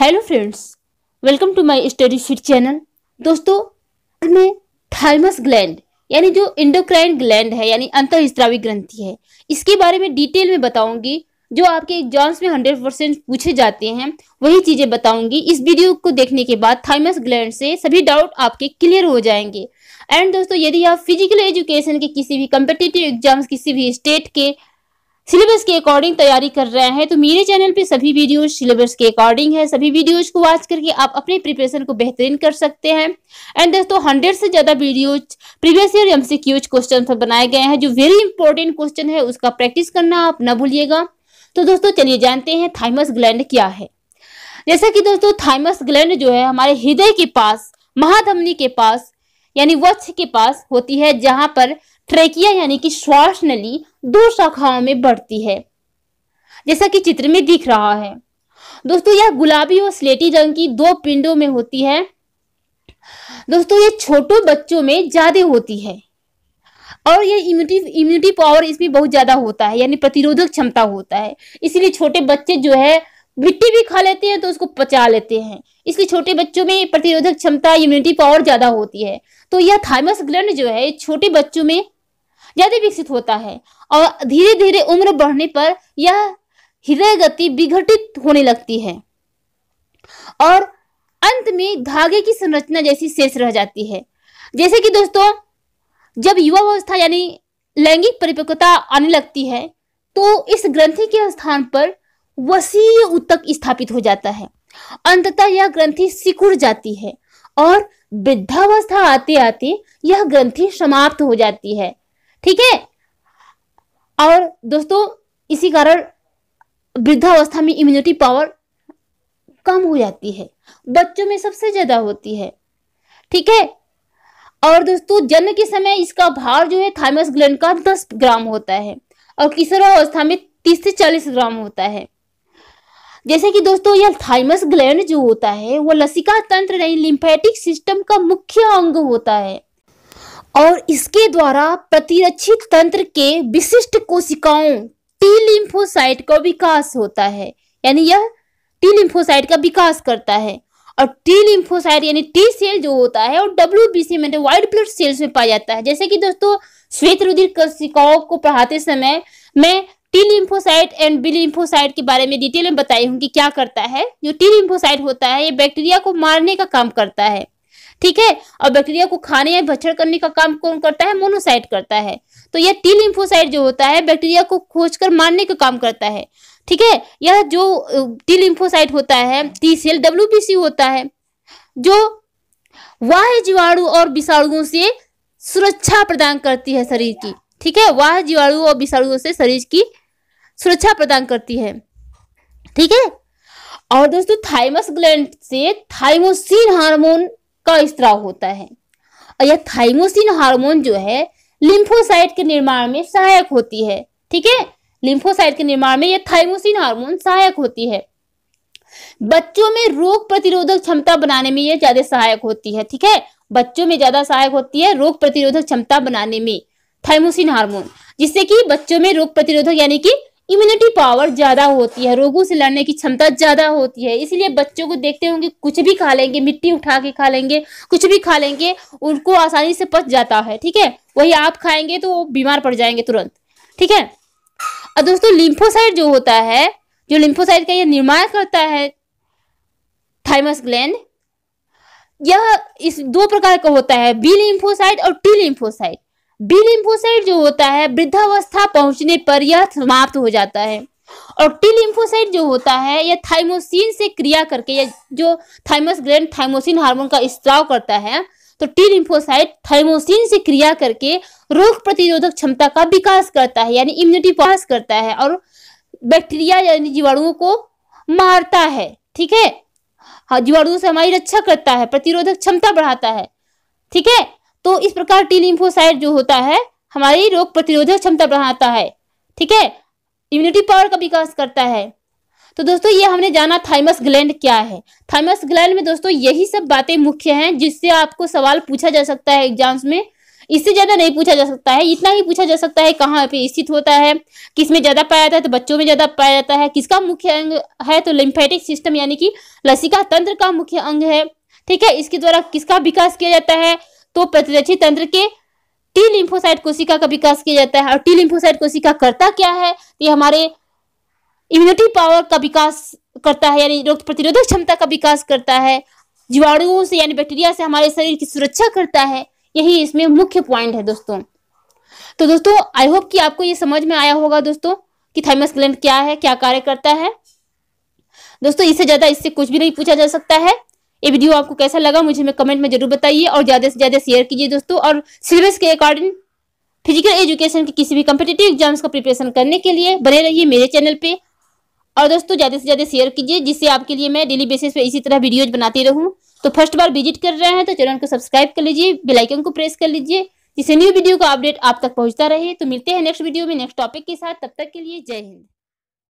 Hello friends, welcome to my study fit channel. दोस्तों, आज मैं थाइमस ग्लैंड यानी जो इंडोक्राइन ग्लैंड है यानी अंतःस्रावी ग्रंथि है, इसके बारे में डिटेल में बताऊंगी। जो आपके एग्जाम्स में 100% पूछे जाते हैं वही चीज़ें बताऊंगी। इस वीडियो को देखने के बाद थाइमस ग्लैंड से सभी डाउट आपके क्लियर हो जाएंगे। एंड दोस्तों, यदि आप फिजिकल एजुकेशन के किसी भी कम्पिटिटिव एग्जाम्स, किसी भी स्टेट के सिलेबस के अकॉर्डिंग तैयारी कर रहे हैं तो मेरे चैनल पे सभी वीडियोस सिलेबस के अकॉर्डिंग है। सभी वीडियोस को वॉच करके आप अपने प्रिपरेशन को बेहतरीन कर सकते हैं। एंड दोस्तों, 100 से ज़्यादा videos previous year MCQs question पर बनाए गए हैं। जो वेरी इंपॉर्टेंट क्वेश्चन है उसका प्रैक्टिस करना आप ना भूलिएगा। तो दोस्तों, चलिए जानते हैं थाइमस ग्लैंड क्या है। जैसा कि दोस्तों, थाइमस ग्लैंड जो है हमारे हृदय के पास, महाधमनी के पास यानी वक्ष के पास होती है, जहां पर ट्रेकिया यानी कि श्वास नली दो शाखाओं में बढ़ती है, जैसा कि चित्र में दिख रहा है। दोस्तों, यह गुलाबी और स्लेटी रंग की दो पिंडों में होती है। दोस्तों, ये छोटे बच्चों में ज्यादा होती है और ये इम्यूनिटी पावर इसमें बहुत ज्यादा होता है, यानी प्रतिरोधक क्षमता होता है। इसीलिए छोटे बच्चे जो है मिट्टी भी खा लेते हैं तो उसको पचा लेते हैं। इसलिए छोटे बच्चों में प्रतिरोधक क्षमता, इम्यूनिटी पावर ज्यादा होती है। तो यह थाइमस ग्लैंड जो है छोटे बच्चों में ज्यादा विकसित होता है और धीरे धीरे उम्र बढ़ने पर यह हृदय गति विघटित होने लगती है और अंत में धागे की संरचना जैसी शेष रह जाती है। जैसे कि दोस्तों, जब युवावस्था यानी लैंगिक परिपक्वता आने लगती है तो इस ग्रंथि के स्थान पर वसीय उत्तक स्थापित हो जाता है। अंततः यह ग्रंथि सिकुड़ जाती है और वृद्धावस्था आते आते यह ग्रंथि समाप्त हो जाती है। ठीक है। और दोस्तों, इसी कारण वृद्धावस्था में इम्यूनिटी पावर कम हो जाती है, बच्चों में सबसे ज्यादा होती है। ठीक है। और दोस्तों, जन्म के समय इसका भार जो है थाइमस ग्लैंड का 10 ग्राम होता है और किशोरावस्था में 30 से 40 ग्राम होता है। जैसे कि दोस्तों, यह थाइमस ग्लैंड जो होता है वह लसिका तंत्र यानी लिम्फेटिक सिस्टम का मुख्य अंग होता है और इसके द्वारा प्रतिरक्षी तंत्र के विशिष्ट कोशिकाओं टी लिम्फोसाइट का विकास होता है, यानी यह टी लिम्फोसाइट का विकास करता है। और टी लिम्फोसाइट यानी टी सेल जो होता है और WBC में व्हाइट ब्लड सेल्स में पाया जाता है। जैसे कि दोस्तों, श्वेत रुधिर कोशिकाओं को पढ़ाते समय मैं T lymphocyte and B lymphocyte के बारे में डिटेल में बताई हूँ कि क्या करता है। जो टी लिम्फोसाइट होता है ये बैक्टीरिया को मारने का काम करता है। ठीक है। और बैक्टीरिया को खाने या भक्षण करने का काम कौन करता है? मोनोसाइट करता है। तो यह टी लिम्फोसाइट जो होता है बैक्टीरिया को खोजकर मारने का काम करता है। ठीक है। यह जो टी लिम्फोसाइट होता है टी सेल WBC होता है जो बाह्य जीवाणु और विषाणुओं से सुरक्षा प्रदान करती है शरीर की। ठीक है। बाह्य जीवाणु और विषाणुओं से शरीर की सुरक्षा प्रदान करती है। ठीक है। और दोस्तों, थाइमस ग्लैंड से थाइमोसिन हार्मोन का स्राव होता है और यह थाइमोसिन हार्मोन जो है लिम्फोसाइट के निर्माण में सहायक होती है। ठीक है। लिम्फोसाइट के निर्माण में यह थाइमोसिन हार्मोन सहायक होती है। बच्चों में रोग प्रतिरोधक क्षमता बनाने में यह ज्यादा सहायक होती है। ठीक है। बच्चों में ज्यादा सहायक होती है रोग प्रतिरोधक क्षमता बनाने में थाइमोसिन हार्मोन, जिससे कि बच्चों में रोग प्रतिरोधक यानी कि इम्यूनिटी पावर ज्यादा होती है, रोगों से लड़ने की क्षमता ज्यादा होती है। इसीलिए बच्चों को देखते होंगे कुछ भी खा लेंगे, मिट्टी उठा के खा लेंगे, कुछ भी खा लेंगे, उनको आसानी से पच जाता है। ठीक है। वही आप खाएंगे तो बीमार पड़ जाएंगे तुरंत। ठीक है। और दोस्तों, लिम्फोसाइट जो होता है, जो लिम्फोसाइट का यह निर्माण करता है थाइमस ग्लैंड, यह इस दो प्रकार का होता है, बी लिम्फोसाइट और टी लिम्फोसाइट। बी लिम्फोसाइट जो होता है वृद्धावस्था पहुंचने पर यह समाप्त हो जाता है और टी लिम्फोसाइट जो होता है यह थाइमोसिन से क्रिया करके, यह जो थाइमस ग्लैंड थाइमोसिन हार्मोन का स्राव करता है तो टी लिम्फोसाइट थाइमोसिन से क्रिया करके रोग प्रतिरोधक क्षमता का विकास करता है, यानी इम्यूनिटी पास करता है और बैक्टीरिया यानी जीवाणुओं को मारता है। ठीक है। हाँ, जीवाणुओं से हमारी रक्षा करता है, प्रतिरोधक क्षमता बढ़ाता है। ठीक है। तो इस प्रकार टी लिम्फोसाइट जो होता है हमारी रोग प्रतिरोधक क्षमता बढ़ाता है। ठीक है। इम्यूनिटी पावर का विकास करता है। तो दोस्तों, ये हमने जाना थाइमस ग्लैंड क्या है। थाइमस ग्लैंड में दोस्तों यही सब बातें मुख्य हैं जिससे आपको सवाल पूछा जा सकता है एग्जाम्स में। इससे ज्यादा नहीं पूछा जा सकता है, इतना ही पूछा जा सकता है कहाँ पे स्थित होता है, किस में ज्यादा पाया जाता है, तो बच्चों में ज्यादा पाया जाता है, किसका मुख्य अंग है, तो लिम्फेटिक सिस्टम यानी कि लसिका तंत्र का मुख्य अंग है, ठीक है। इसके द्वारा किसका विकास किया जाता है, तो प्रतिरक्षी तंत्र के टी लिम्फोसाइट कोशिका का विकास किया जाता है। और टी लिम्फोसाइट कोशिका करता क्या है, ये हमारे इम्यूनिटी पावर का विकास करता है, यानी रोग प्रतिरोधक क्षमता का विकास करता है, जीवाणुओं से यानी बैक्टीरिया से हमारे शरीर की सुरक्षा करता है। यही इसमें मुख्य पॉइंट है दोस्तों। तो दोस्तों आई होप कि आपको ये समझ में आया होगा दोस्तों कि थाइमस ग्लैंड क्या है, क्या कार्य करता है। दोस्तों इससे ज्यादा इससे कुछ भी नहीं पूछा जा सकता है। ये वीडियो आपको कैसा लगा मुझे में कमेंट में जरूर बताइए और ज्यादा से ज्यादा शेयर कीजिए दोस्तों। और सिलेबस के अकॉर्डिंग फिजिकल एजुकेशन के किसी भी कॉम्पिटिटिव एग्जाम्स का प्रिपरेशन करने के लिए बने रहिए मेरे चैनल पे। और दोस्तों ज़्यादा से ज़्यादा शेयर कीजिए जिससे आपके लिए मैं डेली बेसिस पे इसी तरह वीडियोज बनाती रहूं। तो फर्स्ट बार विजिट कर रहे हैं तो चैनल को सब्सक्राइब कर लीजिए, बेल आइकन को प्रेस कर लीजिए जिससे न्यू वीडियो का अपडेट आप तक पहुंचता रहे। तो मिलते हैं नेक्स्ट वीडियो में नेक्स्ट टॉपिक के साथ, तब तक के लिए जय हिंद।